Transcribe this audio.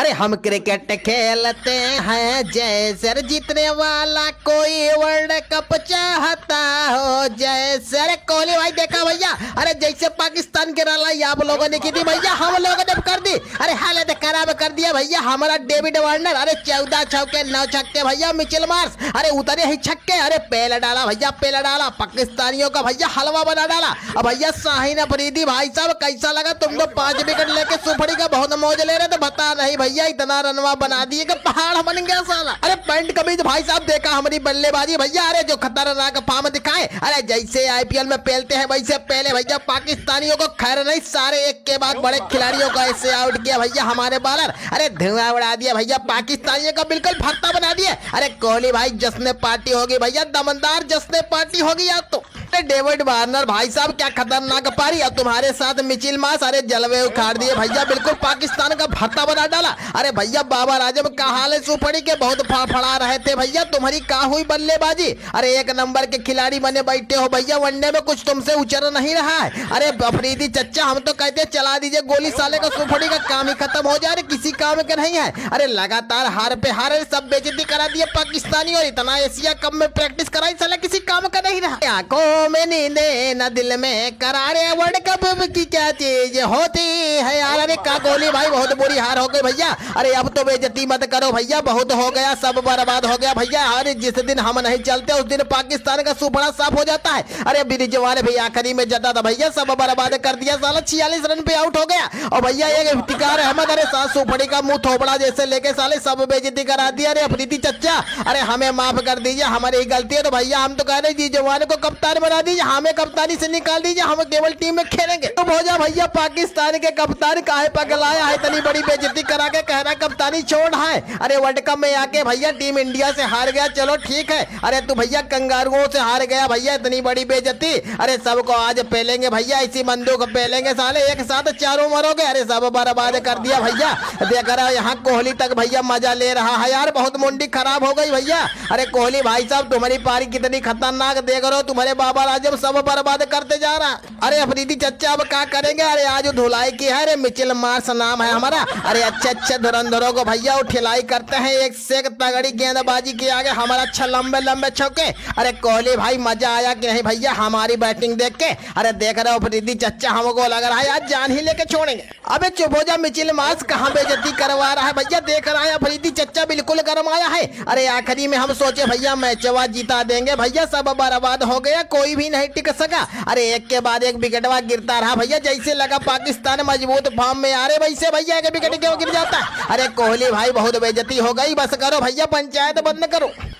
अरे हम क्रिकेट खेलते हैं जय सर, जीतने वाला कोई वर्ल्ड कप चाहता हो जय सर। कोहली भाई देखा भैया, अरे जैसे पाकिस्तान के रलाई आप लोगों ने की थी भैया, हम लोगों ने कर दी। अरे हालत खराब कर दिया भैया हमारा डेविड वार्नर। अरे 14 चौके 9 छक्के भैया मिचेल मार्श, अरे उतरे ही छक्के। अरे पेला डाला भैया, पेला डाला, पाकिस्तानियों का भैया हलवा बना डाला। अब भैया शाहिद अफरीदी भाई साहब कैसा लगा तुमको? 5 विकेट लेके सुपड़ी का बहुत मौज ले रहे थे, बता नहीं भैया इतना रनवा बना दिए कि पहाड़ बन गया साला। अरे पैंट कमीज भाई साहब देखा हमारी बल्लेबाजी भैया, अरे जो खतरनाक फार्म दिखाए। अरे जैसे आईपीएल में पहलते हैं वैसे पहले भैया पाकिस्तानियों को, खैर नहीं सारे एक के बाद बड़े खिलाड़ियों को ऐसे आउट किया भैया हमारे बॉलर। अरे धुआं उड़ा दिया भैया पाकिस्तानियों का, बिल्कुल भरता बना दिए। अरे कोहली भाई जश्न पार्टी होगी भैया, दमदार जश्न पार्टी होगी यार तो। डेविड वार्नर भाई साहब क्या खतरनाक पारी, और तुम्हारे साथ मिचेल मार्श अरे जलवे उखाड़ दिए भैया, बिल्कुल पाकिस्तान का भरता बना डाला। अरे भैया बाबर आजम का हाल है, सुपड़ी के बहुत फड़फड़ा रहे थे भैया, तुम्हारी का हुई बल्लेबाजी। अरे 1 नंबर के खिलाड़ी बने बैठे हो भैया, वनडे में कुछ तुमसे उचर नहीं रहा है। अरे अफरीदी चच्चा हम तो कहते चला दीजिए गोली, साले का सुपड़ी का काम ही खत्म हो जाए, किसी काम के नहीं है। अरे लगातार हार पे हार, सब बेइज्जती करा दिए पाकिस्तानी, और इतना एशिया कप में प्रैक्टिस कराई, साला किसी काम का नहीं रहा। आंखों में नींदे न दिल में करारे, वर्ल्ड कप की क्या चीज होती है यार। अरे का कोहली भाई बहुत बुरी हार हो गई भैया, अरे अब तो बेइज्जती मत करो भैया, बहुत हो गया, सब बर्बाद हो गया भैया। अरे जिस दिन हम नहीं चलते उस दिन पाकिस्तान का सुपड़ा साफ हो जाता है। अरे ब्रिजवान भी आखिरी में जाता था भैया, सब बर्बाद कर दिया साला, 46 रन पे आउट हो गया। और भैया एक इफ्तिकार अहमद, अरे सास सुपड़ी का मुंह थोपड़ा जैसे लेके साले सब बेइज्जती करा दिया। अरे अफरीदी चच्चा अरे हमें माफ कर दीजिए, हमारी गलती है तो भैया हम तो कह रहे ब्रिजवान को कप्तान बना दीजिए, हमें कप्तानी से निकाल दीजिए, हम केवल टीम में खेलेंगे। तुम हो जा भैया पाकिस्तान के कप्तान, काहे पगलाया है इतनी बड़ी बेइज्जती करा के, कह रहा कप्तानी छोड़ है। अरे वर्ल्ड कप में आके भैया टीम इंडिया से हार गया, चलो ठीक है। अरे तू भैया कंगारुओं से हार गया भैया, इतनी बड़ी बेइज्जती। अरे सबको आज पहलेंगे भैया, इसी बंदूक पहलेंगे साले, एक साथ चारों मरोगे। अरे सब बर्बाद कर दिया भैया, देख रहा यहाँ कोहली तक भैया मजा ले रहा है यार, बहुत मुंडी खराब हो गई भैया। अरे कोहली भाई साहब तुम्हारी पारी कितनी खतरनाक देख रहे हो, तुम्हारे बाबर आजम सब बर्बाद करते जा रहा। अरे अफरीदी चच्चा अब क्या करेंगे? अरे आज धुलाई की है, अरे मिचेल मार्श नाम है हमारा। अरे अच्छे धुरंधरों को भैया उठिलाई करते हैं, एक से एक तगड़ी गेंदबाजी के आगे हमारा अच्छा लंबे छक्के। अरे कोहली भाई मजा आया कि नहीं भैया हमारी बैटिंग देख के? अरे देख रहे हो अफरीदी चच्चा, हमको लग रहा है आज जान ही लेके छोड़ेंगे। अबे चुप हो जा, मिचेल मार्श कहाँ बेइज्जती करवा रहा है भैया, देख रहा है अफरीदी चच्चा बिल्कुल गर्म आया है। अरे आखिरी में हम सोचे भैया मैचवा जीता देंगे भैया, सब बर्बाद हो गया, कोई भी नहीं टिक सका। अरे एक के बाद एक विकेटवा गिरता रहा भैया, जैसे लगा पाकिस्तान मजबूत फॉर्म में आ रहे वैसे भैया एक विकेट क्यों गिर जाता है। अरे कोहली भाई बहुत बेइज्जती हो गई, बस करो भैया पंचायत बंद करो।